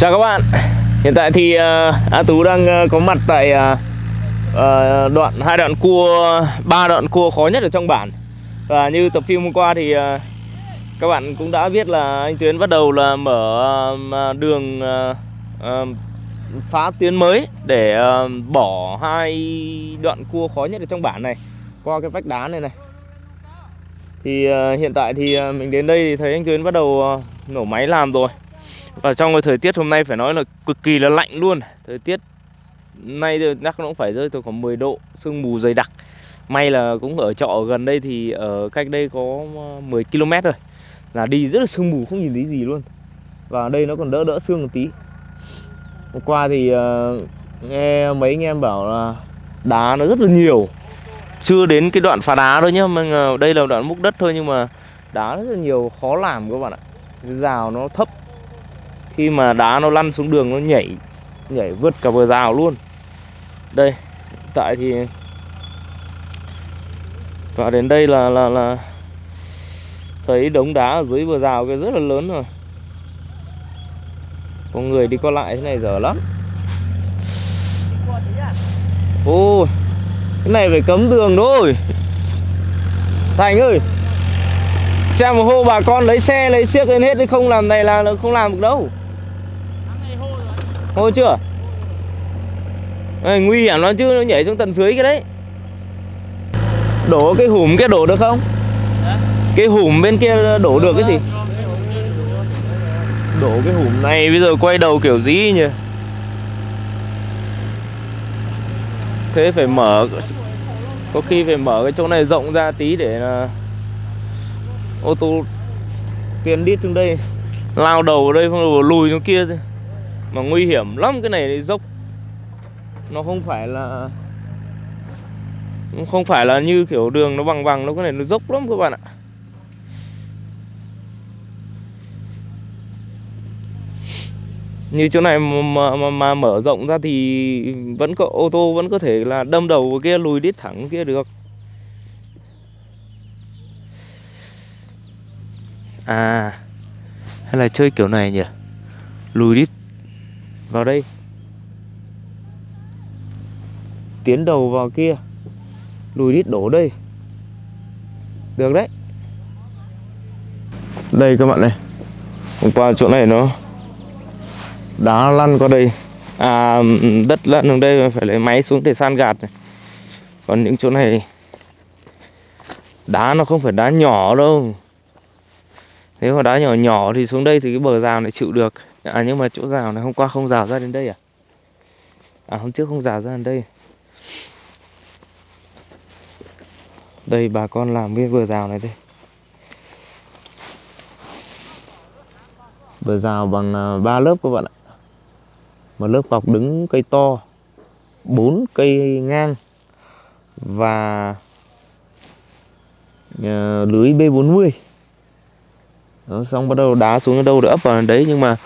Chào các bạn. Hiện tại thì A Tú đang có mặt tại ba đoạn cua khó nhất ở trong bản. Và như tập phim hôm qua thì các bạn cũng đã biết là anh Tuyến bắt đầu là mở đường phá tuyến mới để bỏ hai đoạn cua khó nhất ở trong bản này qua cái vách đá này này. Thì hiện tại thì mình đến đây thì thấy anh Tuyến bắt đầu nổ máy làm rồi. Và trong cái thời tiết hôm nay phải nói là cực kỳ là lạnh luôn. Thời tiết nay chắc nó cũng phải rơi từ khoảng 10 độ, sương mù dày đặc. May là cũng ở trọ gần đây thì ở cách đây có 10 km rồi. Là đi rất là sương mù, không nhìn thấy gì luôn. Và đây nó còn đỡ sương một tí. Hôm qua thì nghe mấy anh em bảo là đá nó rất là nhiều. Chưa đến cái đoạn phá đá thôi nhá, mà đây là đoạn múc đất thôi nhưng mà đá rất là nhiều, khó làm các bạn ạ. Cái rào nó thấp. Khi mà đá nó lăn xuống đường nó nhảy vượt cả bờ rào luôn. Đây, tại thì và đến đây là thấy đống đá ở dưới bờ rào kia rất là lớn rồi. Có người đi qua lại thế này dở lắm. Ô, cái này phải cấm đường thôi. Thành ơi, xem mà hô bà con lấy xe lấy xiếc lên hết thì không làm này là không làm được đâu. Hô chưa? Ê, nguy hiểm lắm chứ, nó nhảy xuống tầng dưới cái đấy. Đổ cái hùm kia đổ được không? Cái hùm bên kia đổ được cái gì? Đổ cái hùm này bây giờ quay đầu kiểu gì nhỉ? Thế phải mở, có khi phải mở cái chỗ này rộng ra tí để ô tô tiến đít xuống đây, lao đầu ở đây không đầu lùi xuống kia thôi. Mà nguy hiểm lắm, cái này dốc. Nó không phải là như kiểu đường nó bằng đâu, cái này nó dốc lắm các bạn ạ. Như chỗ này mà mở rộng ra thì vẫn có ô tô vẫn có thể là đâm đầu vào kia lùi đít thẳng kia được. À, hay là chơi kiểu này nhỉ? Lùi đít vào đây, tiến đầu vào kia, lùi đít đổ đây. Được đấy. Đây các bạn này, hôm qua chỗ này nó đá lăn qua đây, đất lăn xuống đây phải lấy máy xuống để san gạt này. Còn những chỗ này đá nó không phải đá nhỏ đâu. Nếu mà đá nhỏ nhỏ thì xuống đây thì cái bờ rào này chịu được. À nhưng mà chỗ rào này hôm qua không rào ra đến đây à? À hôm trước không rào ra đến đây. Đây bà con làm cái bờ rào này đây. Bờ rào bằng 3 lớp các bạn ạ. Một lớp bọc đứng cây to, 4 cây ngang và lưới B40. Đó, xong bắt đầu đá xuống đâu được ấp vào đấy, nhưng mà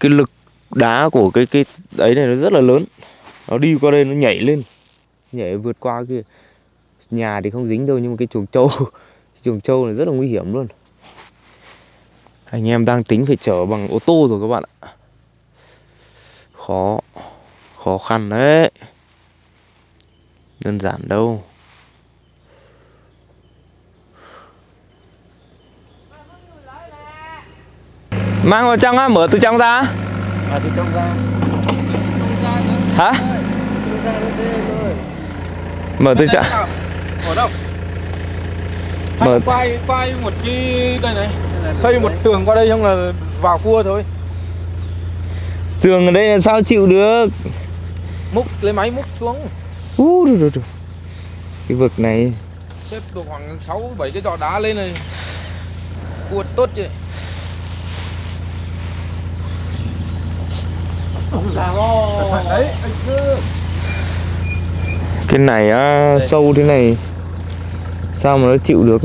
cái lực đá của cái đấy này nó rất là lớn. Nó đi qua đây nó nhảy lên, nhảy vượt qua kia. Nhà thì không dính đâu nhưng mà cái chuồng trâu này rất là nguy hiểm luôn. Anh em đang tính phải chở bằng ô tô rồi các bạn ạ. Khó khăn đấy. Đơn giản đâu. Mang vào trong á, mở từ trong ra. À, từ trong ra. Hả? Mở từ trong. Ở đâu? Mở quay một cái đây này. Xây một tường qua đây xong là vào cua thôi. Tường ở đây là sao chịu được. Múc lấy máy múc xuống. Được. Cái vực này xếp được khoảng 6-7 cái giò đá lên này. Cua tốt chứ. Cái này á, sâu thế này sao mà nó chịu được.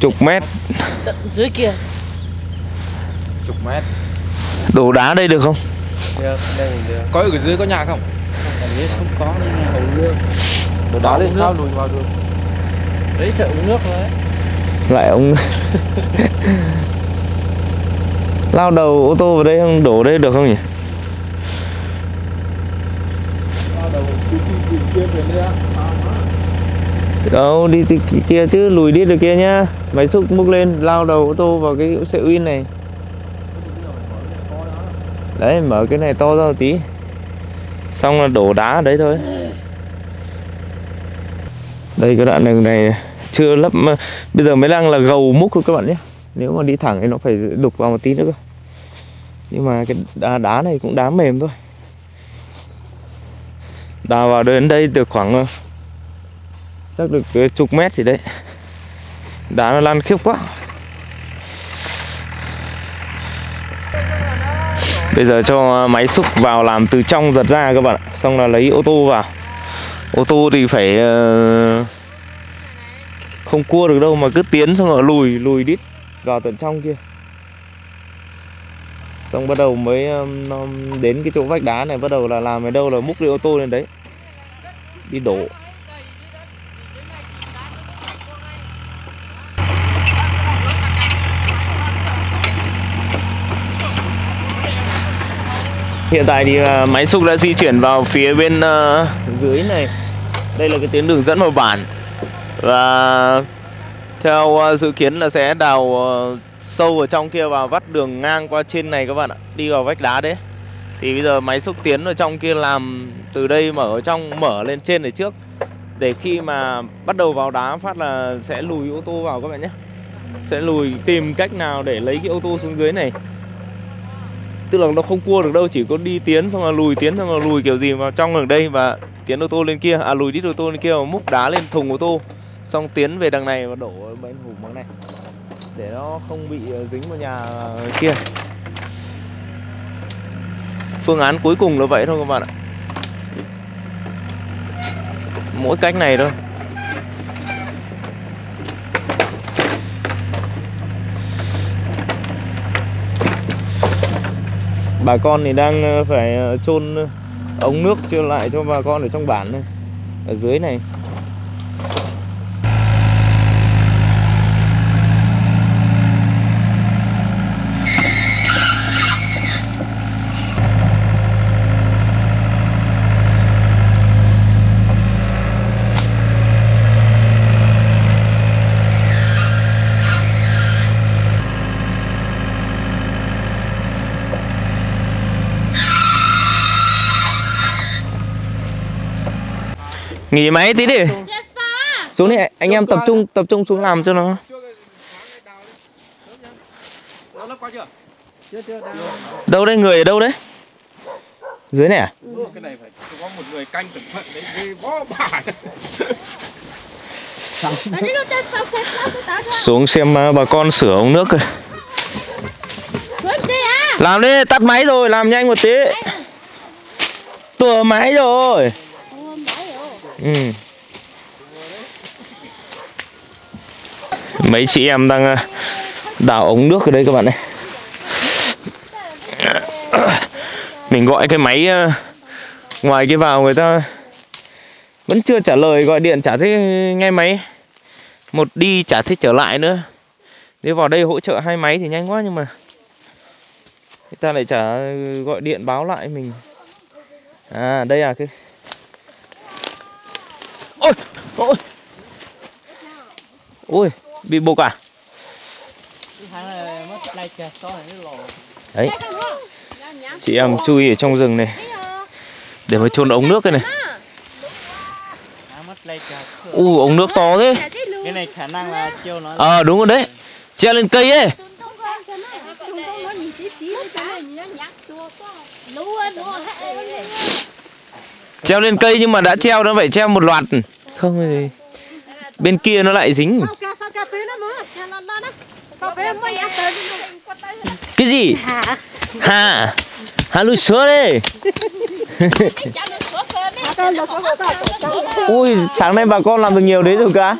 Chục mét. Tận dưới kia. Chục mét. Đổ đá đây được không? Được, đây được. Có ở dưới có nhà không? Không có, nhà hầu lương. Đổ đá lên sao lùi vào được. Đấy sợ uống nước rồi đấy. Lại ông Lao đầu ô tô vào đây không, đổ đây được không nhỉ? Đâu, đi kia chứ, lùi đi được kia nhá. Máy xúc múc lên, lao đầu ô tô vào cái xe Uy này. Đấy, mở cái này to ra một tí. Xong là đổ đá ở đấy thôi. Đây cái đoạn đường này chưa lấp, bây giờ mới đang là gầu múc thôi các bạn nhé. Nếu mà đi thẳng thì nó phải đục vào một tí nữa cơ. Nhưng mà cái đá này cũng đá mềm thôi. Đào vào đến đây được khoảng chắc được chục mét gì đấy. Đá nó lan khiếp quá. Bây giờ cho máy xúc vào làm từ trong giật ra các bạn ạ. Xong là lấy ô tô vào. Ô tô thì phải không cua được đâu mà cứ tiến xong rồi lùi đít vào tận trong kia. Xong bắt đầu mới đến cái chỗ vách đá này, bắt đầu là làm ở đâu là múc đi ô tô lên đấy. Đi đổ. Hiện tại thì máy xúc đã di chuyển vào phía bên dưới này. Đây là cái tuyến đường dẫn vào bản. Và theo dự kiến là sẽ đào sâu ở trong kia và vắt đường ngang qua trên này các bạn ạ. Đi vào vách đá đấy. Thì bây giờ máy xúc tiến vào trong kia làm từ đây mở ở trong, mở lên trên này trước. Để khi mà bắt đầu vào đá phát là sẽ lùi ô tô vào các bạn nhé. Sẽ lùi tìm cách nào để lấy cái ô tô xuống dưới này. Tức là nó không cua được đâu, chỉ có đi tiến xong là lùi, tiến xong là lùi kiểu gì vào trong đường đây và tiến ô tô lên kia, à lùi đít ô tô lên kia và múc đá lên thùng ô tô. Xong tiến về đằng này và đổ bên hủ bằng này. Để nó không bị dính vào nhà kia. Phương án cuối cùng là vậy thôi các bạn ạ. Mỗi cách này thôi. Bà con thì đang phải chôn ống nước chưa lại cho bà con ở trong bản này, ở dưới này. Nghỉ máy tí đi. Xuống đi anh em, tập trung xuống làm cho nó. Đâu đấy, người ở đâu đấy? Dưới này à? Cái này phải có một người canh cẩn thận đấy, ghê bó bả. Xuống xem bà con sửa ống nước coi. Làm đi, tắt máy rồi, làm nhanh một tí. Tua máy rồi. Mấy chị em đang đào ống nước ở đây các bạn này. Mình gọi cái máy ngoài kia vào người ta vẫn chưa trả lời, gọi điện chả thấy nghe máy. Một đi chả thấy trở lại nữa. Nếu vào đây hỗ trợ hai máy thì nhanh quá nhưng mà người ta lại chả gọi điện báo lại mình. À đây à, cái ôi, ôi, ôi, bị buộc à? Đấy, chị em chui ở trong rừng này để mà chôn ống nước cái này. U ống nước to thế. Cái này khả năng là treo nó. Ờ đúng rồi đấy, treo lên cây ấy. Treo lên cây nhưng mà đã treo nó phải treo một loạt. Không thì bên kia nó lại dính. Cái gì? Hà. Hà lùi xuống đây. Ui, sáng nay bà con làm được nhiều đấy rồi cả.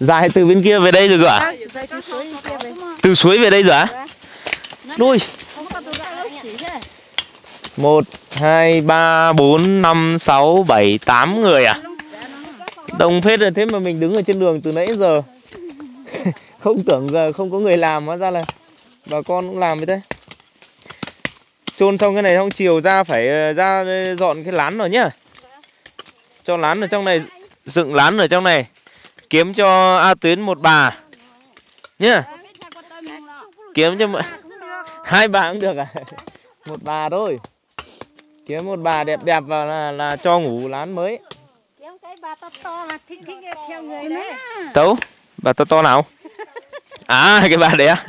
Dài từ bên kia về đây rồi cả. Từ suối về đây rồi á? Đuôi. 1, 2, 3, 4, 5, 6, 7, 8 người à? Đông phết rồi, thế mà mình đứng ở trên đường từ nãy giờ. Không tưởng giờ không có người làm, hóa ra là bà con cũng làm vậy đấy. chôn xong cái này không chiều ra phải ra dọn cái lán rồi nhá. Cho lán ở trong này, dựng lán ở trong này. Kiếm cho A Tuyến một bà nhá. Kiếm cho hai bà cũng được à? Một bà thôi. Kiếm một bà đẹp đẹp vào là cho ngủ lán mới. Kiếm cái bà to là thích thích theo người đấy. Tấu, bà to nào? À, cái bà đấy á.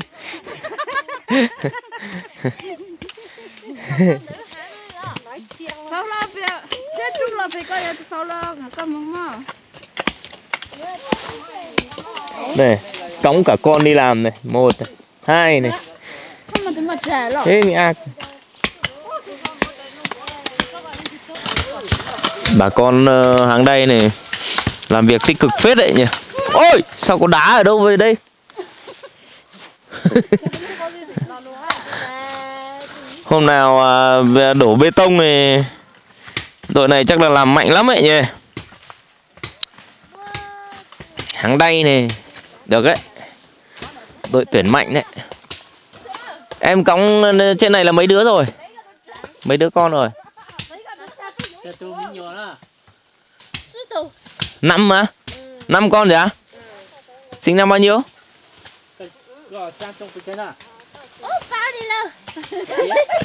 Này, cõng cả con đi làm này, một này, hai này. Thế thì ác. Bà con Háng Đay này làm việc tích cực phết đấy nhỉ. Ôi, sao có đá ở đâu về đây? Hôm nào đổ bê tông này, đội này chắc là làm mạnh lắm ấy nhỉ. Háng Đay này, được đấy. Đội tuyển mạnh đấy. Em cõng trên này là mấy đứa rồi? Mấy đứa con rồi? 5 mà? 5 con rồi á? Sinh năm bao nhiêu?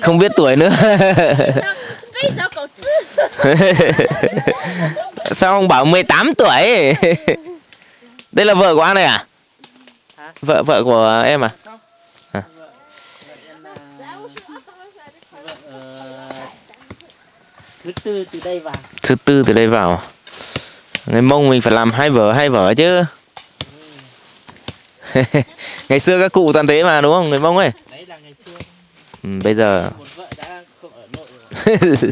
Không biết tuổi nữa. Sao không bảo 18 tuổi? Đây là vợ của anh này à? Vợ của em à? Thứ tư từ đây vào. Thứ tư từ đây vào. Người Mông mình phải làm hai vợ chứ. Ừ. Ngày xưa các cụ toàn thế mà đúng không? Người Mông ấy. Đấy là ngày xưa. Ừ, bây giờ một vợ đã không ở nội rồi.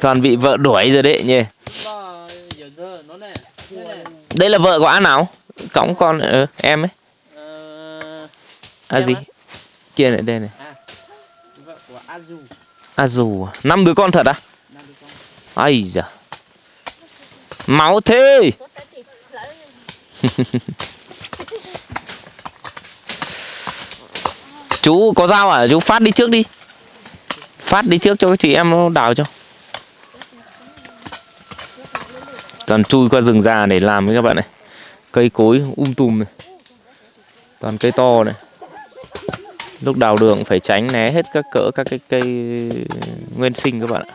Toàn bị vợ đuổi rồi đấy nhỉ. Đây là vợ của anh nào? Cõng con em ấy. À gì? Kia lại đây này. À, vợ của A Dù. A Dù, 5 đứa con thật à? Ây da, máu thế. Chú có dao à? Chú phát đi trước đi. Phát đi trước cho các chị em nó đào cho. Toàn chui qua rừng già để làm với các bạn này. Cây cối tùm này. Toàn cây to này. Lúc đào đường phải tránh né hết các cái cây nguyên sinh các bạn ạ.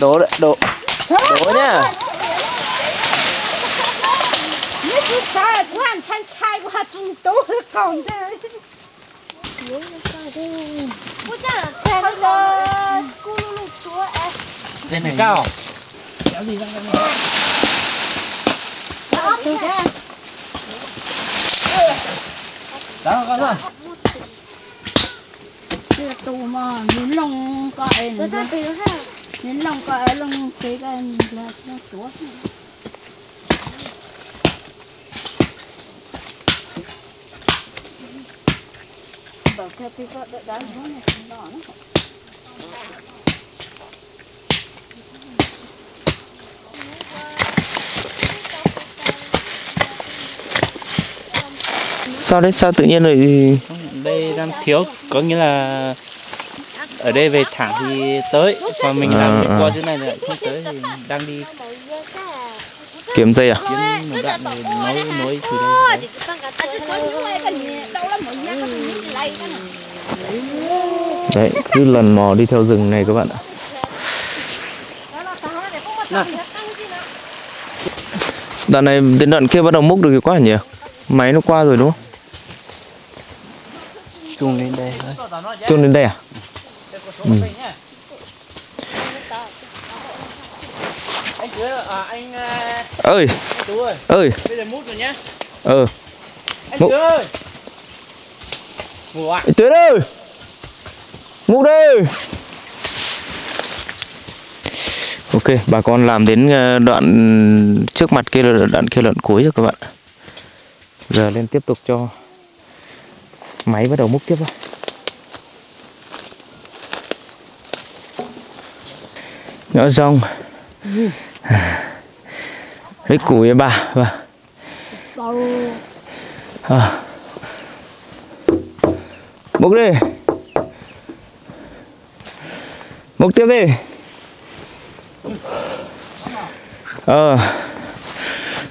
Đố đấy, đố nhá. Đây này cao. Kéo gì ra đây. Đó con ơi. Cái tù mà nhún lông cậy. Nó ra tí nữa ha. Nhún lông cậy lông cái là nó chúa. Bảo theo tí vợ đợi đá nó này đỏ lắm. Sao đấy, sao tự nhiên lại đây đang thiếu, có nghĩa là ở đây về thẳng thì tới, còn mình làm qua chỗ này lại không tới thì đang đi kiếm dây à? Kiếm một đoạn này nối từ đây. Đấy, cứ lần mò đi theo rừng này các bạn ạ. Đoạn này đến đoạn kia bắt đầu múc được quá nhiều. Máy nó qua rồi đúng không? Chôn lên đây thôi. Chôn lên đây à? Ừ. Anh Tuyến à, anh ơi. Anh Tú ơi. Ơi. Bây giờ mút rồi nhá. Ừ. Anh Tuyến ơi. Mút ạ. Anh Tuyến ơi. Mút đi. Ok, bà con làm đến đoạn trước mặt kia là đoạn cuối rồi các bạn. Giờ lên tiếp tục cho máy bắt đầu múc tiếp thôi. nhỏ rong lấy củi bà múc đi, múc tiếp đi.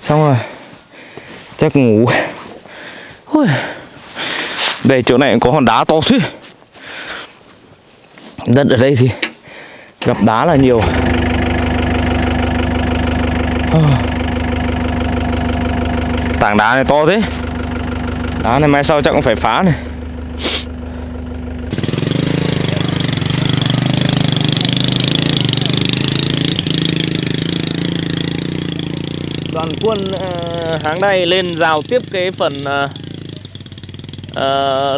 Xong rồi, chắc ngủ. Ui, đây chỗ này có hòn đá to chứ. Đất ở đây thì gặp đá là nhiều. Tảng đá này to thế. Đá này mai sau chắc cũng phải phá này. Đoàn quân Háng Đay lên rào tiếp cái phần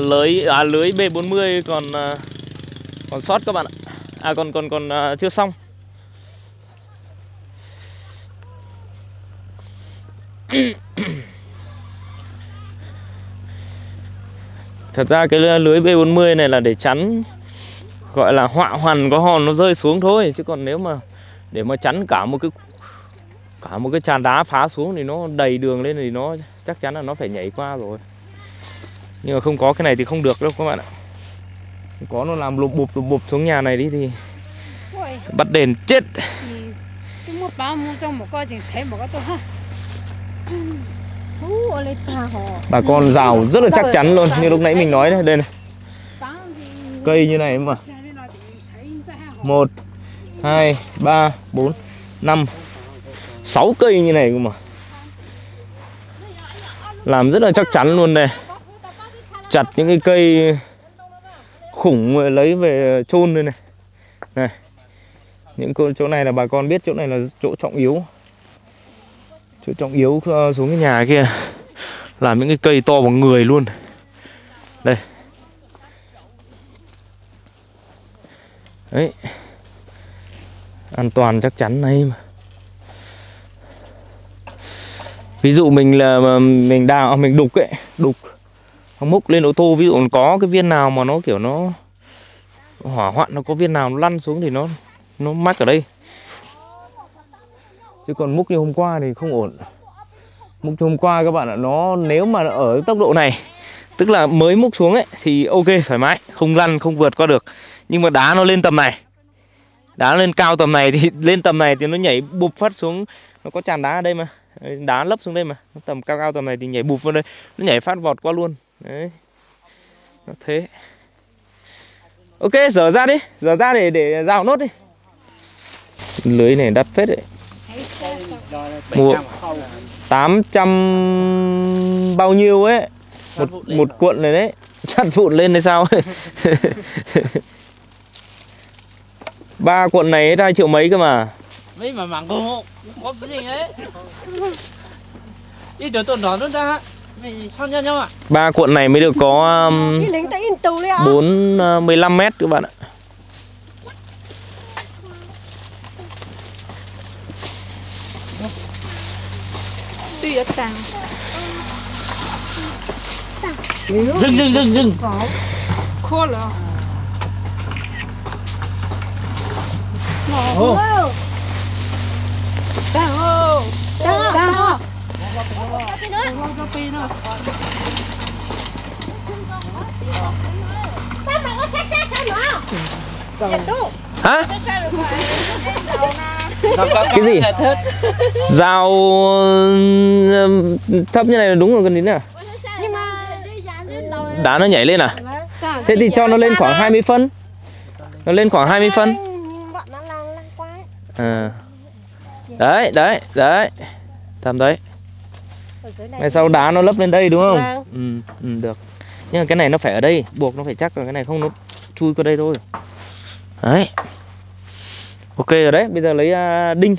lưới B40 còn sót các bạn ạ. Còn chưa xong. Thật ra cái lưới B40 này là để chắn, gọi là họa hoàn có hòn nó rơi xuống thôi, chứ còn nếu mà để mà chắn cả một cái tràn đá phá xuống thì nó đầy đường lên thì nó chắc chắn là nó phải nhảy qua rồi. Nhưng mà không có cái này thì không được đâu các bạn ạ. Không có nó làm lụp bụp xuống nhà này đi thì bắt đền chết. Bà con rào rất là chắc chắn luôn, như lúc nãy mình nói đây, đây này. Cây như này mà. 1 2 3 4 5 6 cây như này cơ mà. Làm rất là chắc chắn luôn đây. Chặt những cái cây khủng lấy về chôn đây này. Này. Những chỗ này là bà con biết chỗ này là chỗ trọng yếu. Chỗ trọng yếu xuống cái nhà kia. Làm những cái cây to bằng người luôn. Đây. Đấy. An toàn chắc chắn này mà. Ví dụ mình là mình đào, mình đục ấy, đục múc lên ô tô, ví dụ có cái viên nào mà nó kiểu nó hỏa hoạn, nó có viên nào nó lăn xuống thì nó mắc ở đây. Chứ còn múc như hôm qua thì không ổn. Múc như hôm qua các bạn ạ, nó nếu mà ở tốc độ này, tức là mới múc xuống ấy thì ok, thoải mái, không lăn, không vượt qua được. Nhưng mà đá nó lên tầm này. Đá nó lên cao tầm này thì nó nhảy bụp phát xuống, nó có tràn đá ở đây mà. Đá lấp xuống đây mà, tầm cao tầm này thì nhảy bụp vào đây, nó nhảy phát vọt qua luôn. Đấy. Nó thế. Ok, dở ra đi, dở ra để rào nốt đi. Lưới này đắt phết đấy. Mua 800 bao nhiêu ấy. Một cuộn này đấy, sắt vụn lên hay sao ấy. 3 cuộn này hết 2 triệu mấy cơ mà. Mấy mà mảng cô có cái gì đấy. Đi chỗ tôi nó ra. Mình son nhau nhau ạ. 3 cuộn này mới được có 15 mét các bạn ạ. Dừng. Khô rồi. Đang hô. Hả? Cái gì? Rào thấp như này là đúng rồi cần đến à? Đá nó nhảy lên à? Thế thì cho nó lên khoảng 20 phân. Nó lên khoảng 20 phân. À. Đấy. Tầm đấy. Ngày sau đá nó lấp lên đây đúng không? Ừ, được. Nhưng mà cái này nó phải ở đây, buộc nó phải chắc rồi, cái này không nó chui qua đây thôi. Đấy. Ok rồi đấy, bây giờ lấy đinh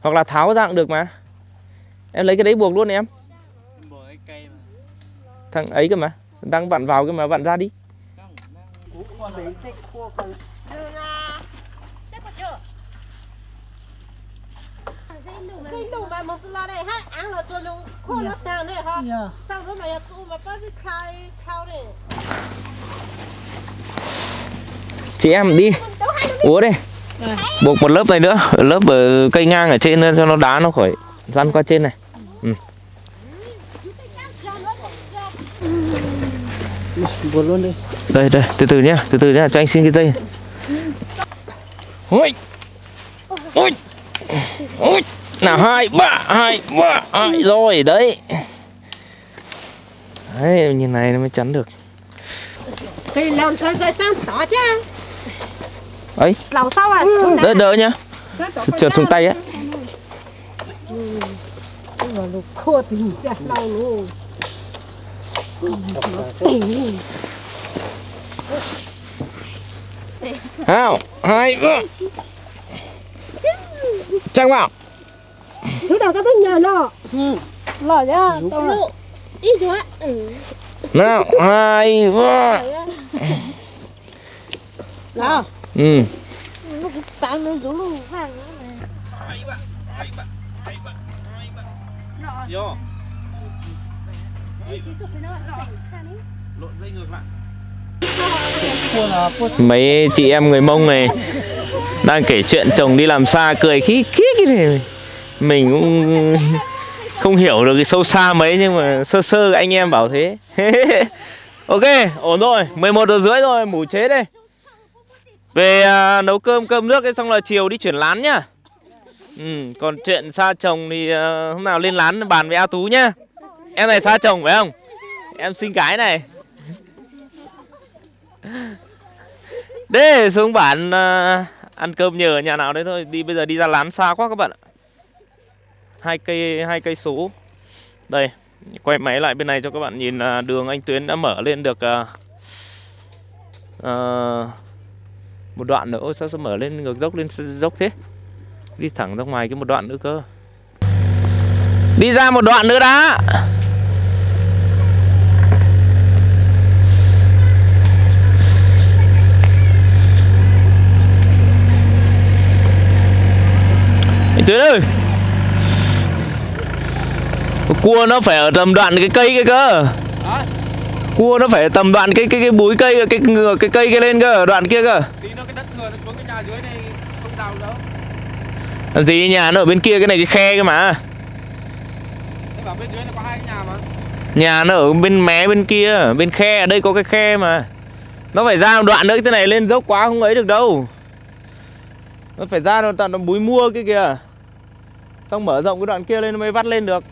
hoặc là tháo ra cũng được mà. Em lấy cái đấy buộc luôn em. Thằng ấy cơ mà, đang vặn vào cơ mà, vặn ra đi. Chị em đi. Ủa đây. Buộc một lớp này nữa, lớp ở cây ngang ở trên cho nó đá nó khỏi lăn qua trên này. Buộc luôn đi. Đây đây, từ từ nhá, cho anh xin cái dây. Ôi. Ôi. Ôi. Nào 2 3 2 3 2 rồi đấy. Đấy, như này nó mới chắn được. Cây lon sơn dây sang tỏ chứ. Ấy. Lầu sau à. Đỡ đỡ nhá. Trượt xuống tay á. Hào, 2 bước. Trang vào. Thứ đầu có tới nhà lò. Lò ra, tao lộ. Đi chú ạ. Nào, 2 bước. Nào. Tao nó rú luôn vàng nữa này. 2 bạn. Lò. Vô. Mấy chị em người Mông này đang kể chuyện chồng đi làm xa cười khí khí cái này, mình cũng không hiểu được cái sâu xa mấy nhưng mà sơ sơ anh em bảo thế. Ok, ổn rồi, 11 giờ rưỡi rồi, ngủ chế đây. Về nấu cơm cơm nước xong là chiều đi chuyển lán nhá. Còn chuyện xa chồng thì hôm nào lên lán bàn với A Tú nhá. Em này xa chồng phải không? Em sinh cái này. Đấy, xuống bản ăn cơm nhờ nhà nào đấy thôi. Đi bây giờ đi ra lán xa quá các bạn ạ. 2 cây số. Đây, quay máy lại bên này cho các bạn nhìn là đường anh Tuyến đã mở lên được một đoạn nữa. Ôi sao sẽ mở lên ngược dốc lên dốc thế? Đi thẳng ra ngoài cái một đoạn nữa cơ. Đi ra một đoạn nữa đã. Anh Tuyến ơi, cua nó phải ở tầm đoạn cái cây kia cơ. Cua nó phải ở tầm đoạn cái búi cây, cái ngựa cái cây kia lên cơ, đoạn kia cơ. Tí nữa cái đất thừa nó xuống cái nhà dưới này không đào đâu. Làm gì, nhà nó ở bên kia, cái này cái khe kia mà. Ở bên dưới này có 2 cái nhà mà. Nhà nó ở bên mé bên kia, bên khe, ở đây có cái khe mà. Nó phải ra một đoạn nữa, cái này lên dốc quá không ấy được đâu. Nó phải ra đoạn đoạn búi mua kia kìa. Xong mở rộng cái đoạn kia lên mới vắt lên được.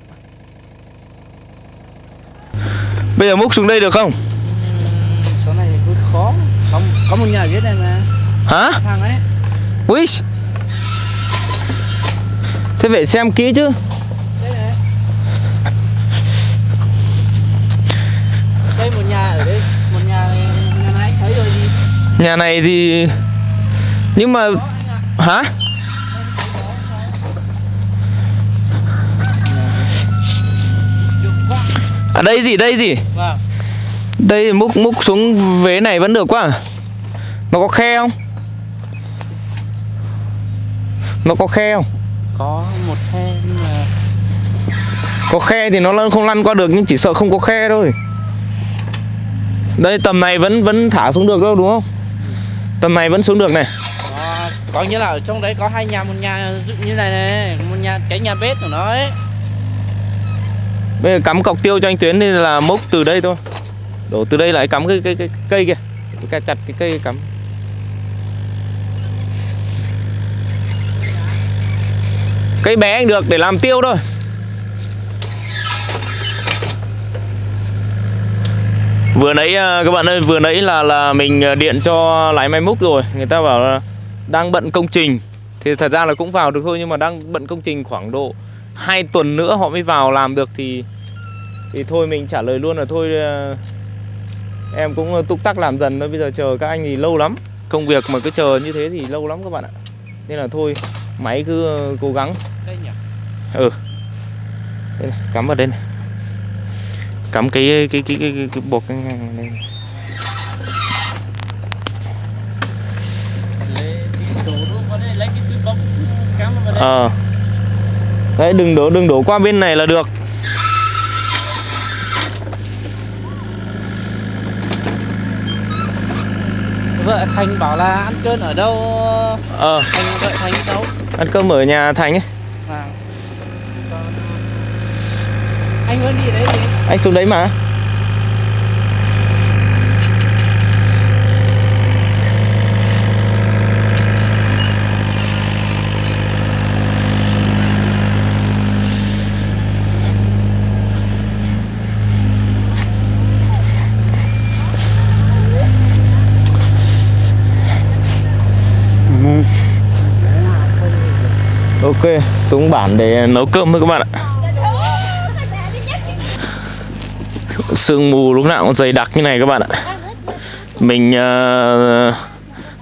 Bây giờ múc xuống đây được không? Số này hơi khó. Có một nhà dưới này mà. Hả? Thằng ấy. Ui. Thế phải xem kỹ chứ. Một nhà ở đây, một nhà này thấy rồi gì? Nhà này thì nhưng mà đó, hả? Ở đây gì đây gì? Vâng. Đây múc xuống vế này vẫn được quá. À? Nó có khe không? Nó có khe không? Có một khe nhưng mà có khe thì nó không lăn qua được, nhưng chỉ sợ không có khe thôi. Đây tầm này vẫn thả xuống được đâu đúng không? Tầm này vẫn xuống được này. Có nghĩa là ở trong đấy có 2 nhà, một nhà dựng như này này, một nhà cái nhà bếp của nó ấy. Bây giờ cắm cọc tiêu cho anh Tuyến nên là mốc từ đây thôi. Đổ từ đây lại cắm cái cây kìa. Cái chặt cái cây cắm. Cây bé anh được để làm tiêu thôi. Vừa nãy các bạn ơi, vừa nãy là mình điện cho lái máy múc rồi. Người ta bảo là đang bận công trình. Thì thật ra là cũng vào được thôi, nhưng mà đang bận công trình khoảng độ 2 tuần nữa họ mới vào làm được. Thì thôi mình trả lời luôn là thôi em cũng túc tắc làm dần thôi. Bây giờ chờ các anh thì lâu lắm. Công việc mà cứ chờ như thế thì lâu lắm các bạn ạ. Nên là thôi máy cứ cố gắng. Đây nhỉ? Ừ. Đây này, cắm vào đây này. Cắm cái bột cái ngang này. Đấy đừng đổ qua bên này là được. Vợ Thành bảo là ăn cơm ở đâu? Thành vợ Thành ở đâu? Ăn cơm ở nhà Thành ấy. À. Anh vẫn đi đấy gì? Anh xuống đấy mà. Ok, xuống bản để nấu cơm thôi các bạn ạ. Sương mù lúc nào cũng dày đặc như này các bạn ạ. Mình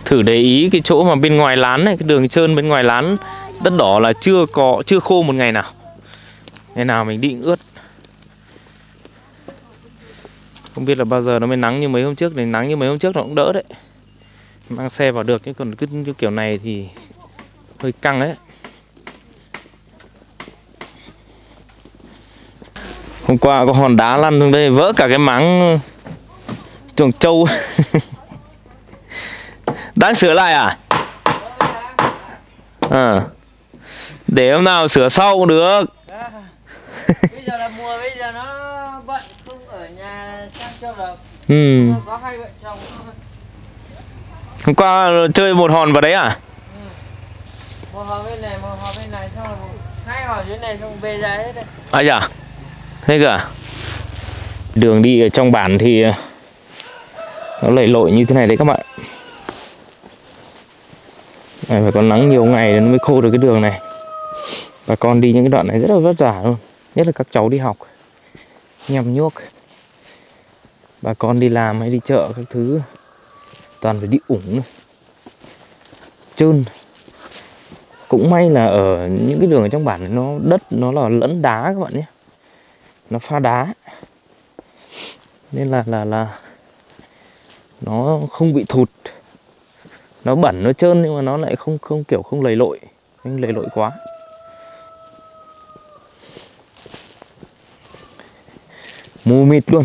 thử để ý cái chỗ mà bên ngoài lán này, cái đường trơn bên ngoài lán đất đỏ là chưa khô một ngày nào. Ngày nào mình đi ướt. Không biết là bao giờ nó mới nắng như mấy hôm trước. Này nắng như mấy hôm trước nó cũng đỡ đấy. Mang xe vào được, nhưng còn cứ kiểu này thì hơi căng đấy. Hôm qua có hòn đá lăn xuống đây vỡ cả cái máng chuồng trâu. Đang sửa lại à? À, để hôm nào sửa sau cũng được. Bây giờ là mùa, bây giờ nó bận không ở nhà chăm trâu được. Ừ. Có hai vợ chồng. Hôm qua chơi một hòn vào đấy à? Ừ. Một hòn bên này xong rồi hai hòn dưới này xong bê ra hết đấy. À dạ. Thế cả đường đi ở trong bản thì nó lầy lội như thế này đấy các bạn. Này phải có nắng nhiều ngày nó mới khô được cái đường này. Bà con đi những cái đoạn này rất là vất vả luôn, nhất là các cháu đi học nhằm nhuốc. Bà con đi làm hay đi chợ các thứ toàn phải đi ủng trơn. Cũng may là ở những cái đường ở trong bản này nó đất nó là lẫn đá các bạn nhé. Nó pha đá nên là nó không bị thụt. Nó bẩn, nó trơn nhưng mà nó lại không lầy lội, không lầy lội quá. Mù mịt luôn.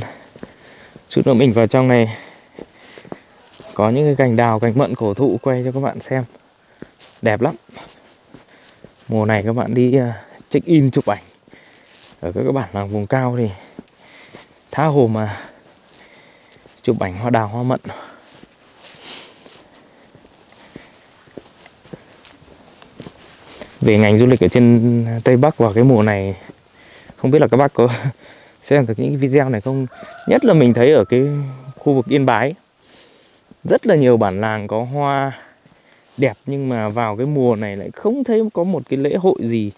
Chút nữa mình vào trong này có những cái cành đào, cành mận cổ thụ quay cho các bạn xem. Đẹp lắm. Mùa này các bạn đi check in chụp ảnh ở các bản làng vùng cao thì tha hồ mà chụp ảnh hoa đào, hoa mận. Về ngành du lịch ở trên Tây Bắc vào cái mùa này, không biết là các bác có xem được những video này không. Nhất là mình thấy ở cái khu vực Yên Bái rất là nhiều bản làng có hoa đẹp, nhưng mà vào cái mùa này lại không thấy có một cái lễ hội gì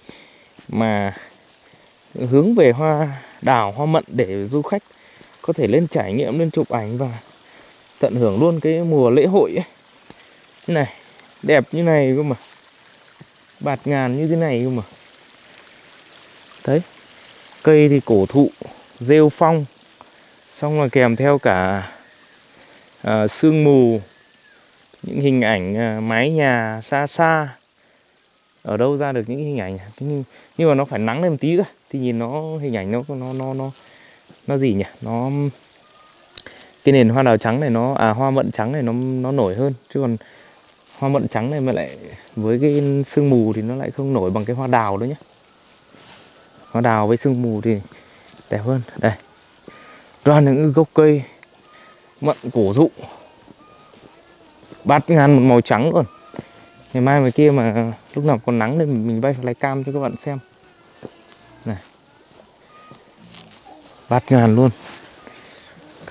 mà hướng về hoa đào, hoa mận để du khách có thể lên trải nghiệm, lên chụp ảnh và tận hưởng luôn cái mùa lễ hội ấy. Như này, đẹp như này cơ mà. Bạt ngàn như thế này cơ mà. Đấy. Cây thì cổ thụ, rêu phong. Xong là kèm theo cả sương mù. Những hình ảnh mái nhà xa xa. Ở đâu ra được những hình ảnh. Nhưng mà nó phải nắng lên một tí cơ thì nhìn nó hình ảnh nó gì nhỉ, nó cái nền hoa đào trắng này nó hoa mận trắng này nó nổi hơn, chứ còn hoa mận trắng này mà lại với cái sương mù thì nó lại không nổi bằng cái hoa đào nữa nhé. Hoa đào với sương mù thì đẹp hơn. Đây toàn những gốc cây mận cổ thụ bát ngàn một màu trắng luôn. Ngày mai ngoài kia mà lúc nào còn nắng nên mình bay flycam cho các bạn xem. Này. Bát ngàn luôn.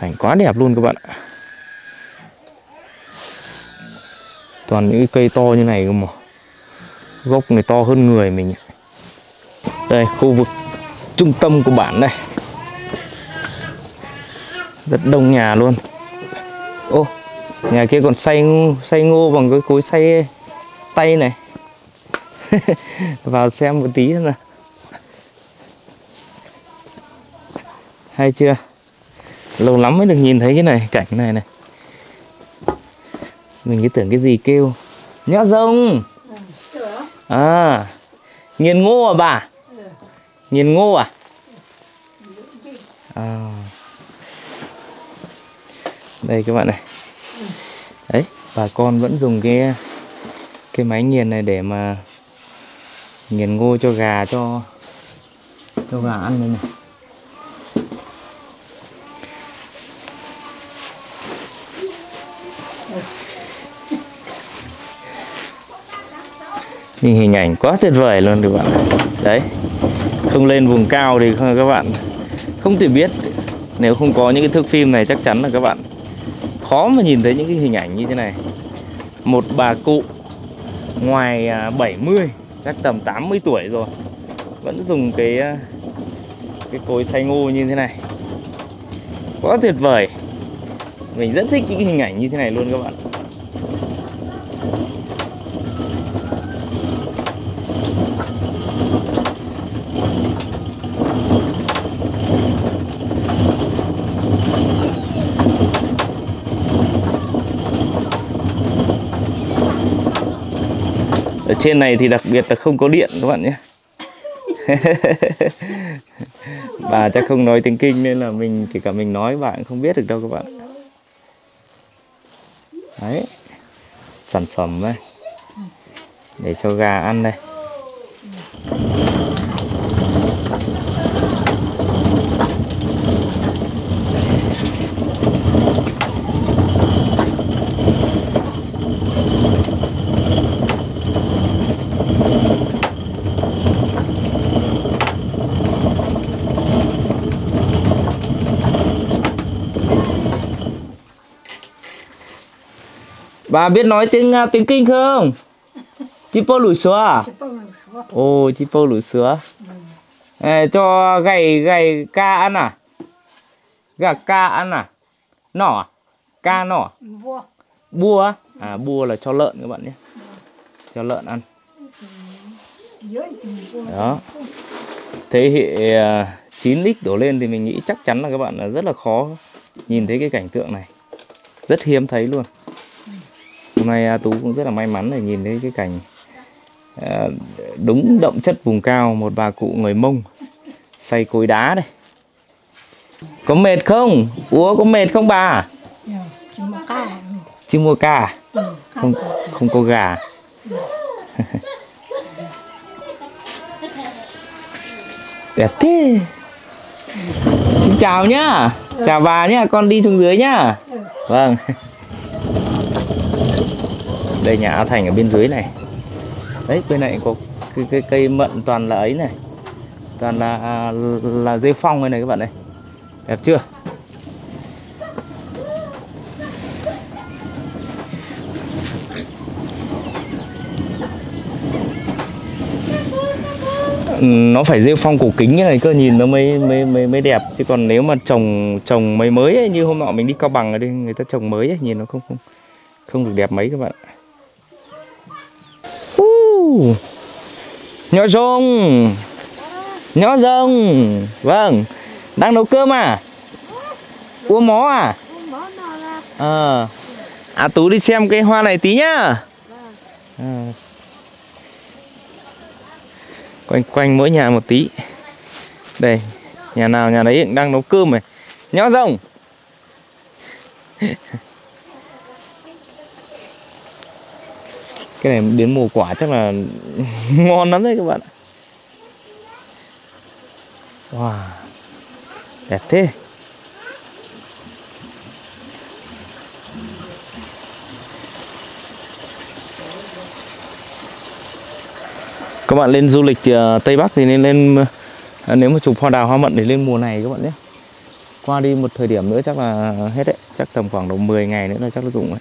Cảnh quá đẹp luôn các bạn ạ. Toàn những cây to như này cơ mà. Gốc này to hơn người mình. Đây, khu vực trung tâm của bản đây. Rất đông nhà luôn. Ô, nhà kia còn xay ngô bằng cái cối xay tay này. Vào xem một tí xem nào. Hay chưa? Lâu lắm mới được nhìn thấy cái này, cảnh này này. Mình cứ tưởng cái gì kêu nhá rông. À, nghiền ngô à bà? Nghiền ngô à? À. Đây các bạn này. Đấy, bà con vẫn dùng cái máy nghiền này để mà nghiền ngô cho gà, cho gà ăn đây này. Những hình ảnh quá tuyệt vời luôn các bạn. Đấy, không lên vùng cao thì các bạn không thể biết. Nếu không có những cái thước phim này chắc chắn là các bạn khó mà nhìn thấy những cái hình ảnh như thế này. Một bà cụ ngoài 70, chắc tầm 80 tuổi rồi, vẫn dùng cái cối xay ngô như thế này. Quá tuyệt vời. Mình rất thích những cái hình ảnh như thế này luôn các bạn. Ở trên này thì đặc biệt là không có điện các bạn nhé. Bà chắc không nói tiếng Kinh nên là mình, kể cả mình nói bà cũng không biết được đâu các bạn. Đấy, sản phẩm đây, để cho gà ăn đây. Bà biết nói tiếng Kinh không? Chị Pô Lũ Xúa. Ồ, chị Pô Lũ Xúa. Cho gầy ca ăn à? Gà ca ăn à? Nỏ à? Ca nỏ? Bua. Bua á? À, bua là cho lợn các bạn nhé. Cho lợn ăn. Đó. Thế hệ 9x đổ lên thì mình nghĩ chắc chắn là các bạn là rất là khó nhìn thấy cái cảnh tượng này. Rất hiếm thấy luôn. Hôm nay A Tú cũng rất là may mắn để nhìn thấy cái cảnh đúng đậm chất vùng cao. Một bà cụ người Mông xay cối đá đây. Có mệt không? Ủa, có mệt không bà? Chưa mua cá. Không có gà. Đẹp thế. Xin chào nhá. Chào bà nhá, con đi xuống dưới nhá. Vâng. Đây, nhà A Thành ở bên dưới này. Đấy, bên này có cái cây mận toàn là ấy này. Toàn là dây phong này các bạn này. Đẹp chưa? Nó phải dây phong cổ kính như này cơ nhìn nó mới đẹp, chứ còn nếu mà trồng mấy mới ấy, như hôm nọ mình đi Cao Bằng ở đây người ta trồng mới ấy, nhìn nó không được đẹp mấy các bạn. Nhỏ rông, vâng, đang nấu cơm à? Ua mó à? À, Tú đi xem cái hoa này tí nhá. Quanh mỗi nhà một tí. Đây, nhà nào nhà đấy đang nấu cơm này. Nhỏ rông. Cái này đến mùa quả chắc là ngon lắm đấy các bạn ạ. Wow, đẹp thế. Các bạn lên du lịch Tây Bắc thì nên lên, nếu mà chụp hoa đào hoa mận thì lên mùa này các bạn nhé. Qua đi một thời điểm nữa chắc là hết đấy, chắc tầm khoảng độ 10 ngày nữa là chắc nó rụng đấy.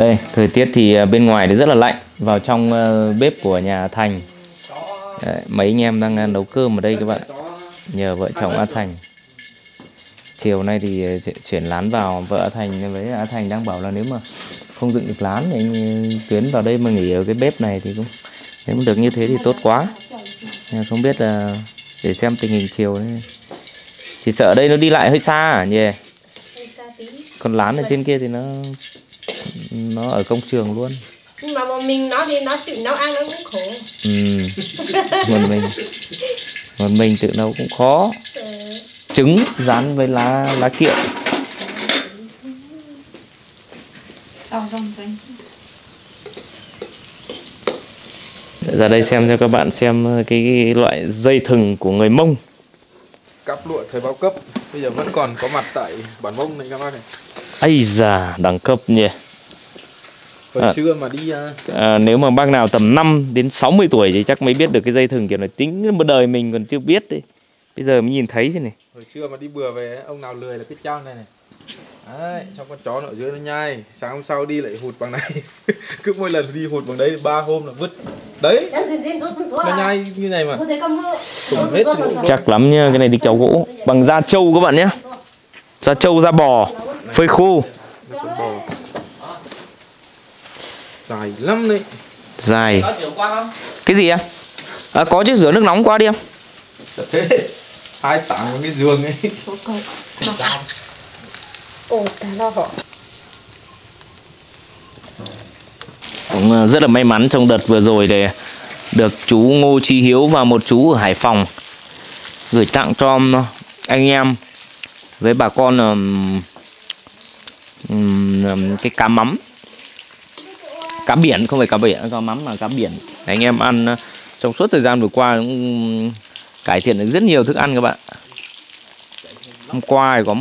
Đây, thời tiết thì bên ngoài thì rất là lạnh. Vào trong bếp của nhà Thành. Đấy, mấy anh em đang nấu cơm ở đây các bạn. Nhờ vợ chồng A Thành. Chiều nay thì chuyển lán vào, vợ A Thành với A Thành đang bảo là nếu mà không dựng được lán thì anh Tuyến vào đây mà nghỉ ở cái bếp này thì cũng, nếu mà được như thế thì tốt quá. Không biết là để xem tình hình chiều đấy. Chỉ sợ đây nó đi lại hơi xa à nhỉ. Còn lán ở trên kia thì nó ở công trường luôn. Nhưng mà bọn mình nó thì nó tự nấu ăn nó cũng khổ. Ừ. Còn mình tự nấu cũng khó. Trứng rán với lá kiệu. Ra đây xem cho các bạn xem cái loại dây thừng của người Mông. Cáp lụa thời bao cấp bây giờ vẫn còn có mặt tại bản Mông này các bác này. Ây da, đẳng cấp nhỉ. Hồi xưa mà đi nếu mà bác nào tầm 5 đến 60 tuổi thì chắc mới biết được cái dây thừng kiểu này, tính một đời mình còn chưa biết đấy. Bây giờ mới nhìn thấy thế này. Hồi xưa mà đi bừa về ông nào lười là cái trao này này. Đấy, xong con chó nó ở dưới nó nhai, sáng hôm sau đi lại hụt bằng này. Cứ mỗi lần đi hụt bằng đấy 3 hôm là vứt. Đấy. Nó nhai như này mà. Hết chắc lắm nhá, cái này đi kéo gỗ bằng da trâu các bạn nhé. Da trâu, da bò, phơi khô. Dài lắm đấy. Dài. Cái gì em? À, có chứ, rửa nước nóng qua đi em. Hai tảng cái giường ấy. Cũng rất là may mắn trong đợt vừa rồi để được chú Ngô Tri Hiếu và một chú ở Hải Phòng gửi tặng cho anh em với bà con cái cá mắm, cá biển, không phải cá biển, cá mắm mà cá biển. Anh em ăn trong suốt thời gian vừa qua cũng cải thiện được rất nhiều thức ăn các bạn. Hôm qua thì có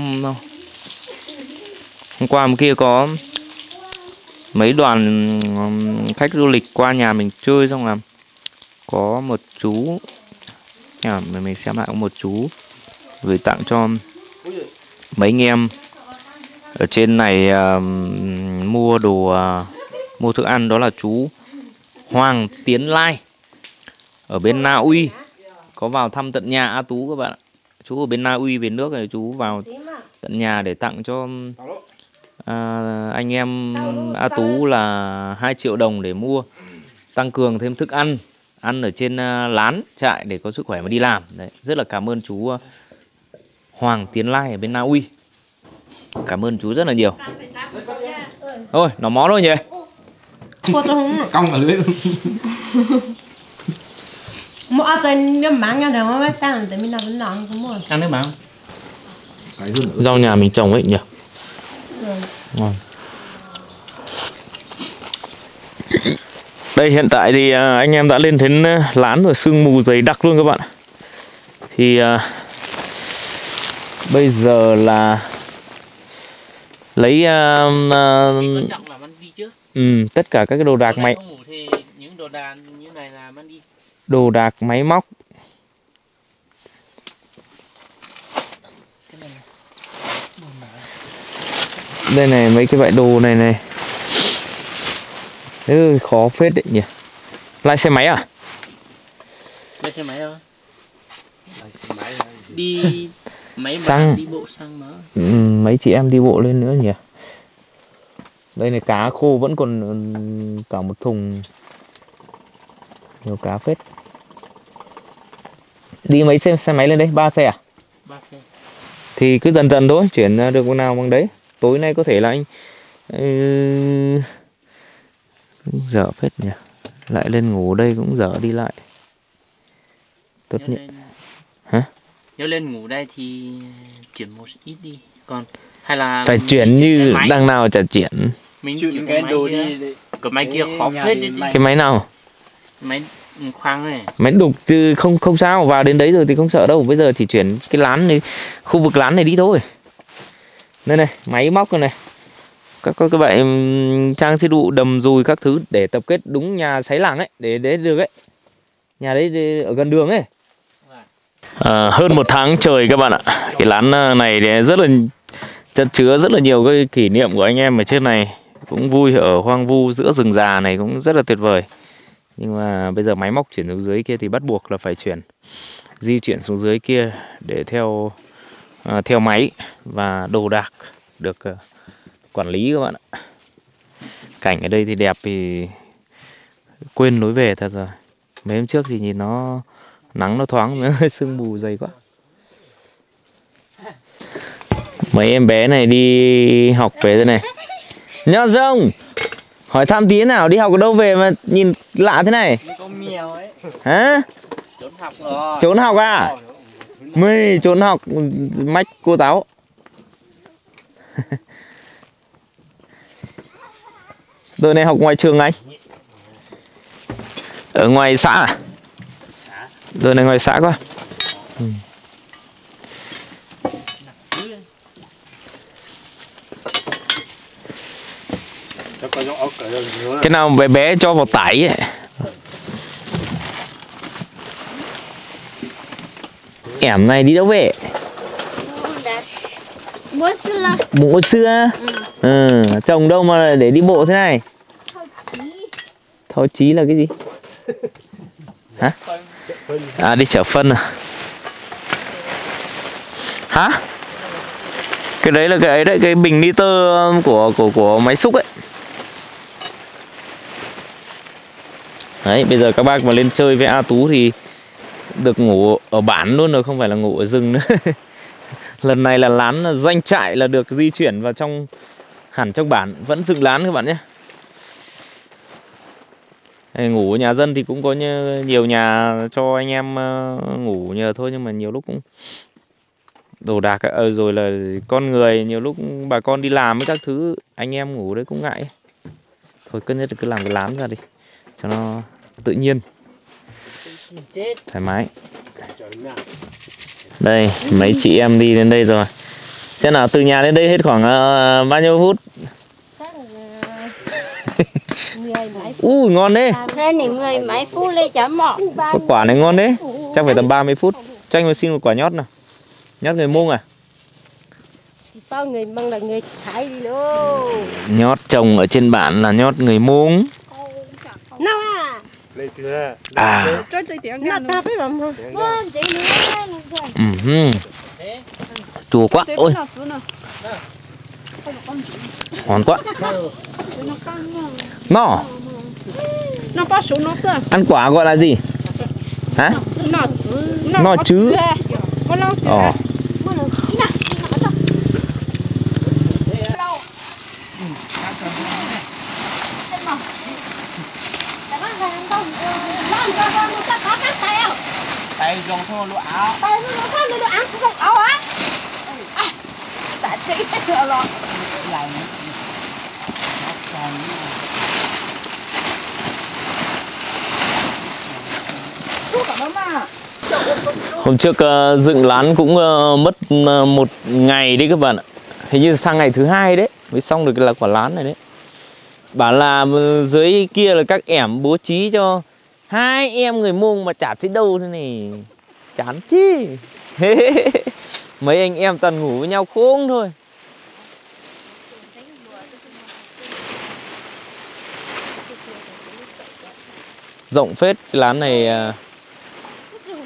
hôm kia có mấy đoàn khách du lịch qua nhà mình chơi, xong là có một chú mình xem lại, có một chú gửi tặng cho mấy anh em ở trên này mua đồ, mua thức ăn, đó là chú Hoàng Tiến Lai ở bên Na Uy, có vào thăm tận nhà A Tú các bạn ạ. Chú ở bên Na Uy về nước rồi, chú vào tận nhà để tặng cho anh em A Tú là 2 triệu đồng để mua tăng cường thêm thức ăn, ăn ở trên lán trại để có sức khỏe mà đi làm. Đấy, rất là cảm ơn chú Hoàng Tiến Lai ở bên Na Uy. Cảm ơn chú rất là nhiều. Thôi, nó mó thôi nhỉ. Cong ở lưới luôn. Mua ăn nước mắm nha, đừng có tao tại mình làm bánh lợn cũng mua. Ăn nước mắm. Rau nhà mình trồng ấy nhỉ. Ngon. Đây hiện tại thì anh em đã lên đến lán rồi, sương mù dày đặc luôn các bạn. Thì bây giờ là lấy tất cả các cái đồ đạc máy. Những đồ đạc như này là mang đi. Đồ đạc máy móc. Đây này, mấy cái loại đồ này này. Đấy, khó phết đấy nhỉ. Lái xe máy à? Lái xe máy không? Lái xe máy là đi máy xăng. Đi bộ xăng mà. Mấy chị em đi bộ lên nữa nhỉ. Đây này, cá khô vẫn còn cả một thùng. Nhiều cá phết. Đi mấy xe máy lên đây? 3 xe à? 3 xe. Thì cứ dần dần thôi, chuyển được con nào bằng đấy. Tối nay có thể là anh dở phết nhỉ. Lại lên ngủ đây cũng dở đi lại. Tốt nhất. Lên... Hả? Nếu lên ngủ đây thì chuyển một ít đi. Còn hay là phải chuyển như đằng nào chả chuyển. Mình chuyển cái đồ đi. Cái máy kia khó phết đấy. Cái máy nào? Máy khoang này. Máy đục chứ không sao, vào đến đấy rồi thì không sợ đâu. Bây giờ chỉ chuyển cái lán này, khu vực lán này đi thôi. Đây này, máy móc này. Các bạn trang thiết bị đầm dùi các thứ để tập kết đúng nhà sấy làng ấy, để được ấy. Nhà đấy để ở gần đường ấy. Hơn một tháng trời các bạn ạ. Cái lán này rất là chất chứa rất là nhiều cái kỷ niệm của anh em ở trên này. Cũng vui ở hoang vu giữa rừng già này cũng rất là tuyệt vời. Nhưng mà bây giờ máy móc chuyển xuống dưới kia thì bắt buộc là phải di chuyển xuống dưới kia để theo máy và đồ đạc được quản lý các bạn ạ. Cảnh ở đây thì đẹp thì quên lối về thật rồi. Mấy hôm trước thì nhìn nó nắng nó thoáng nữa, sương mù dày quá. Mấy em bé này đi học về thế này. Nhớ rông, hỏi thăm tí nào đi học ở đâu về mà nhìn lạ thế này. Con mèo ấy. Hả? Trốn học rồi. Trốn học à? Mày trốn học mách cô Táo. Đội này học ngoài trường anh? Ở ngoài xã à? Đội này ngoài xã quá. Cái nào bé bé cho vào tải ấy. Ẻm này đi đâu vậy? Bộ xưa. Bộ xưa? Ừ, trồng đâu mà để đi bộ thế này? Tháo chí là cái gì? Hả? À, đi chở phân à? Hả? Cái đấy là cái ấy đấy, cái bình liter của máy xúc ấy. Đấy, bây giờ các bác mà lên chơi với A Tú thì được ngủ ở bản luôn rồi, không phải là ngủ ở rừng nữa. Lần này là lán doanh trại là được di chuyển vào hẳn trong bản, vẫn dựng lán các bạn nhé. Ngủ ở nhà dân thì cũng có nhiều nhà cho anh em ngủ nhờ thôi, nhưng mà nhiều lúc cũng đồ đạc rồi là con người, nhiều lúc bà con đi làm với các thứ, anh em ngủ đấy cũng ngại. Thôi cứ nhất là cứ làm cái lán ra đi cho nó tự nhiên, thoải mái. Đây, mấy chị em đi đến đây rồi. Thế nào từ nhà đến đây hết khoảng bao nhiêu phút? Ui, ngon đấy. Cái quả này ngon đấy. Chắc phải tầm 30 phút. Cho anh mà xin một quả nhót nào. Nhót người Mông à? Nhót trồng ở trên bản là nhót người Mông. À. Chua quá, ôi ngon quá. Nó ăn quả gọi là gì hả? Nó chứ ờ. Hôm trước dựng lán cũng mất một ngày đấy các bạn ạ. Hình như sang ngày thứ hai đấy mới xong được là quả lán này đấy. Bảo là dưới kia là các ẻm bố trí cho hai em người Mông mà chả thấy đâu thế này. Chán chứ. Mấy anh em toàn ngủ với nhau khốn thôi. Rộng phết, cái lán này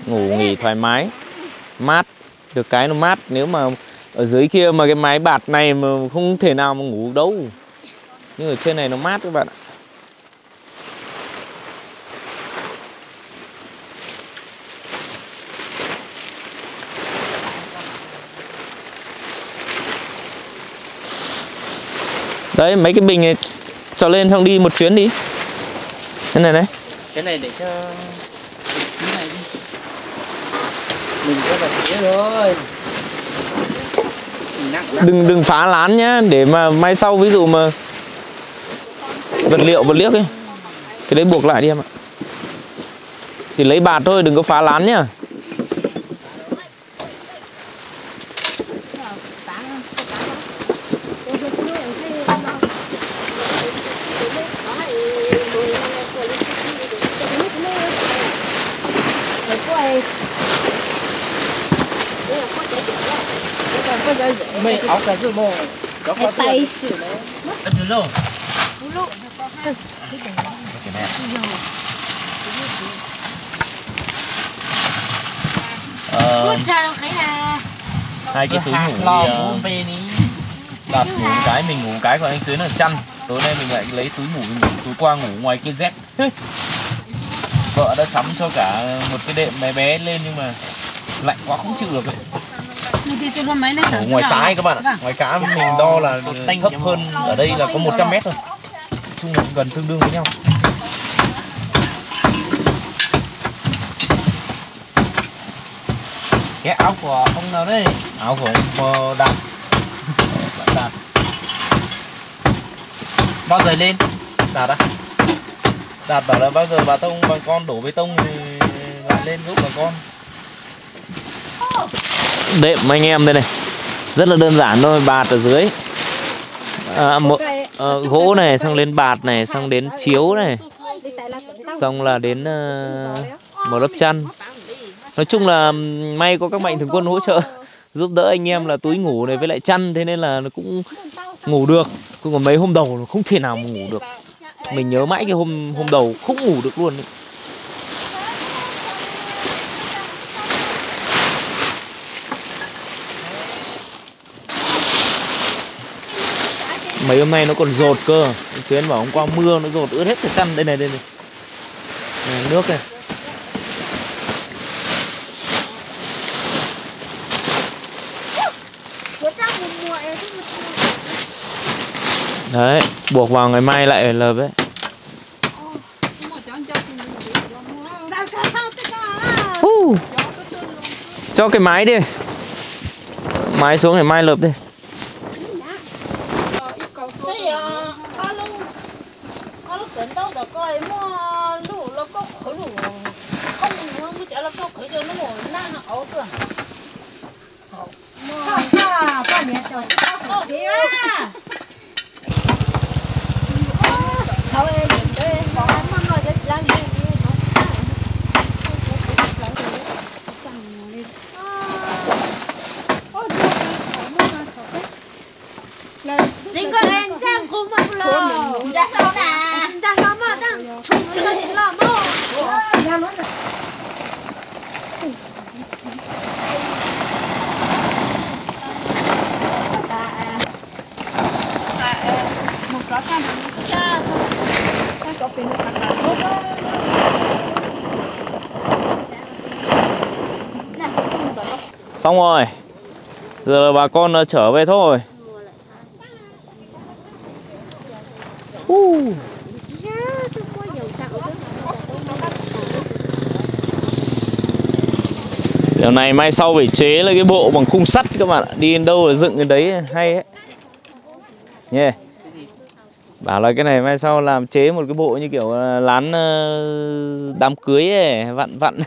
ngủ nghỉ thoải mái. Mát, được cái nó mát. Nếu mà ở dưới kia mà cái mái bạt này mà không thể nào mà ngủ đâu. Nhưng ở trên này nó mát các bạn ạ. Đấy, mấy cái bình này cho lên xong đi một chuyến đi. Thế này đấy. Cái này để cho cái này đi. Mình có cả thế rồi. Đừng phá lán nhá, để mà mai sau ví dụ mà vật liệu vật liếc ấy. Cái đấy buộc lại đi em ạ. Thì lấy bạt thôi, đừng có phá lán nhá. Mày áo cái gì mồ, có tay. Phú Lộ nó có ha. Cái này. Ra thấy là hai cái túi ngủ thì đặt ngủ cái mình ngủ cái, còn anh Tuyến là chăn. Tối nay mình lại lấy túi ngủ mình ngủ, túi qua ngủ ngoài kia rét. Vợ đã sắm cho cả một cái đệm bé bé lên nhưng mà lạnh quá không chịu được. Ở ngoài sái các bạn ạ, ngoài cá mình đo là thấp hơn ở đây là có 100 m thôi, chung là gần tương đương với nhau. Cái áo của ông nào đấy, áo của ông Đạt. Đạt bao giờ lên? Đạt à? Đạt bảo là bao giờ bà Tông bà con đổ bê tông thì lại lên giúp bà con. Đệm anh em đây này, rất là đơn giản thôi, bạt ở dưới gỗ này, xong đến bạt này, xong đến chiếu này, xong là đến một lớp chăn. Nói chung là may có các mạnh thường quân hỗ trợ giúp đỡ anh em là túi ngủ này với lại chăn, thế nên là nó cũng ngủ được. Cũng còn mấy hôm đầu nó không thể nào mà ngủ được, mình nhớ mãi cái hôm đầu không ngủ được luôn ấy. Mấy hôm nay nó còn rột cơ, anh Tuyến bảo hôm qua mưa nó rột ướt hết cái chăn đây này, đây này. Này nước này. Đấy, buộc vào ngày mai lại lợp đấy. Cho cái mái đi. Mái xuống ngày mai lợp đi. Xong rồi, giờ là bà con trở về thôi. Điều này mai sau phải chế là cái bộ bằng khung sắt các bạn ạ. Đi đến đâu là dựng cái đấy hay ấy. Yeah. Bảo là cái này mai sau làm chế một cái bộ như kiểu lán đám cưới ấy, vặn vặn.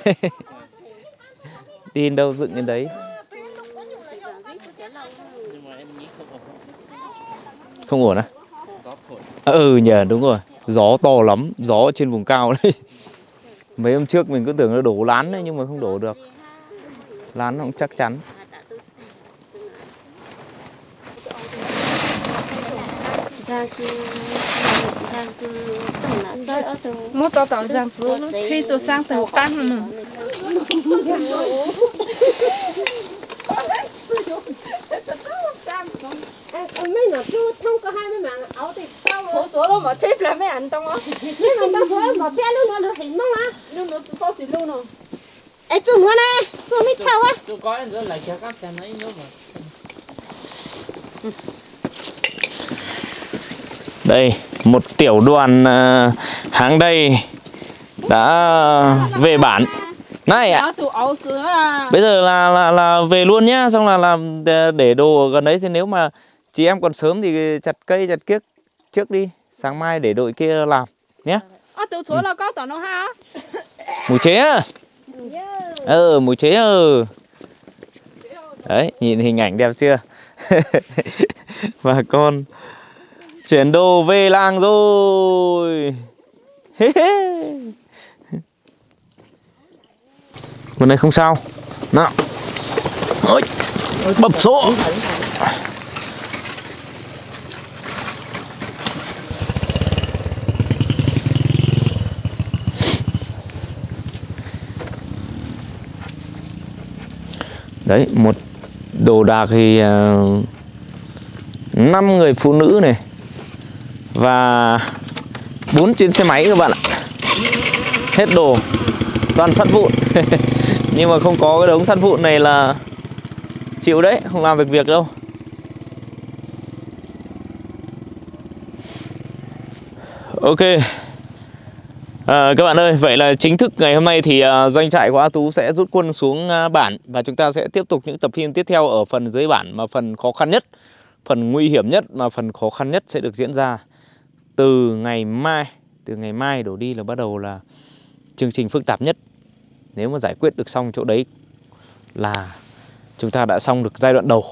Đi đến đâu dựng đến đấy. Không ổn á? À? Ừ nhờ, đúng rồi. Gió to lắm, gió trên vùng cao đấy. Mấy hôm trước mình cứ tưởng nó đổ lán đấy nhưng mà không đổ được. Lán nó cũng chắc chắn. Một tao tạo rằng phố nó thuê tôi sang tàu căn mà. Đây, một tiểu đoàn Háng Đay đã về bản. Này ạ, bây giờ là về luôn nhá, xong là làm để đồ gần đấy. Thì nếu mà chị em còn sớm thì chặt cây chặt kiếc trước đi, sáng mai để đội kia làm nhé. Mùi chế à? Mùi chế à. Đấy, nhìn hình ảnh đẹp chưa? Bà con chuyển đồ về làng rồi. Bên này không sao. Nào. Ôi, bập số. Đấy, một đồ đạc thì 5 người phụ nữ này và 4 chuyến xe máy các bạn ạ. Hết đồ, toàn sắt vụn. Nhưng mà không có cái đống sắt vụn này là chịu đấy, không làm được việc đâu. Ok, các bạn ơi, vậy là chính thức ngày hôm nay thì doanh trại của A Tú sẽ rút quân xuống bản. Và chúng ta sẽ tiếp tục những tập phim tiếp theo ở phần dưới bản, mà phần khó khăn nhất, phần nguy hiểm nhất, mà phần khó khăn nhất sẽ được diễn ra từ ngày mai. Từ ngày mai đổ đi là bắt đầu là chương trình phức tạp nhất. Nếu mà giải quyết được xong chỗ đấy là chúng ta đã xong được giai đoạn đầu.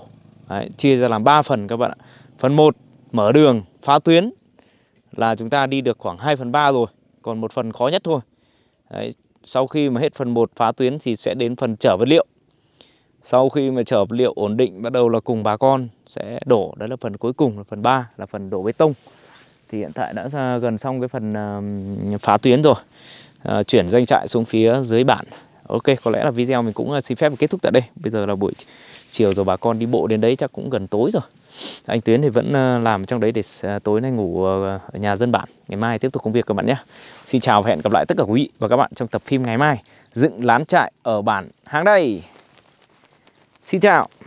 Đấy, chia ra làm 3 phần các bạn ạ. Phần 1 mở đường, phá tuyến là chúng ta đi được khoảng 2/3 rồi. Còn một phần khó nhất thôi. Đấy, sau khi mà hết phần 1 phá tuyến thì sẽ đến phần chở vật liệu. Sau khi mà chở vật liệu ổn định, bắt đầu là cùng bà con sẽ đổ. Đấy là phần cuối cùng, là phần 3 là phần đổ bê tông. Thì hiện tại đã gần xong cái phần phá tuyến rồi. Chuyển doanh trại xuống phía dưới bản. Ok, có lẽ là video mình cũng xin phép kết thúc tại đây. Bây giờ là buổi chiều rồi, bà con đi bộ đến đấy chắc cũng gần tối rồi. Anh Tuyến thì vẫn làm trong đấy để tối nay ngủ ở nhà dân bản. Ngày mai tiếp tục công việc các bạn nhé. Xin chào và hẹn gặp lại tất cả quý vị và các bạn trong tập phim ngày mai. Dựng lán trại ở bản Háng Đay. Xin chào.